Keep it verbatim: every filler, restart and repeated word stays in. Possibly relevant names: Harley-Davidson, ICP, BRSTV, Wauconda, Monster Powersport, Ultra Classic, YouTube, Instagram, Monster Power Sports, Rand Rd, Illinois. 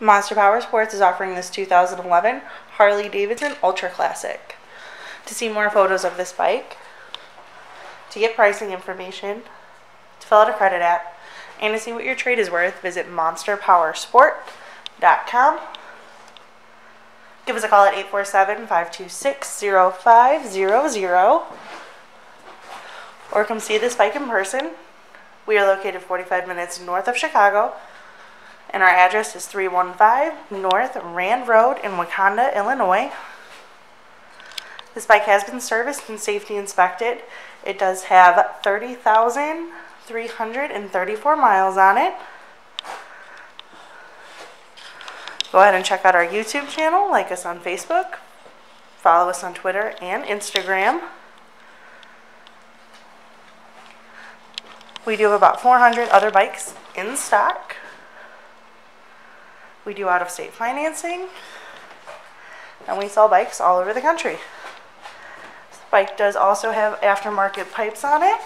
Monster Power Sports is offering this two thousand eleven Harley-Davidson Ultra Classic. To see more photos of this bike, to get pricing information, to fill out a credit app, and to see what your trade is worth, visit monster power sport dot com. Give us a call at eight four seven, five two six, zero five zero zero or come see this bike in person. We are located forty-five minutes north of Chicago, and our address is three one five North Rand Road in Wauconda, Illinois. This bike has been serviced and safety inspected. It does have thirty thousand three hundred thirty-four miles on it. Go ahead and check out our YouTube channel, like us on Facebook, follow us on Twitter and Instagram. We do have about four hundred other bikes in stock. We do out-of-state financing, and we sell bikes all over the country. This bike does also have aftermarket pipes on it.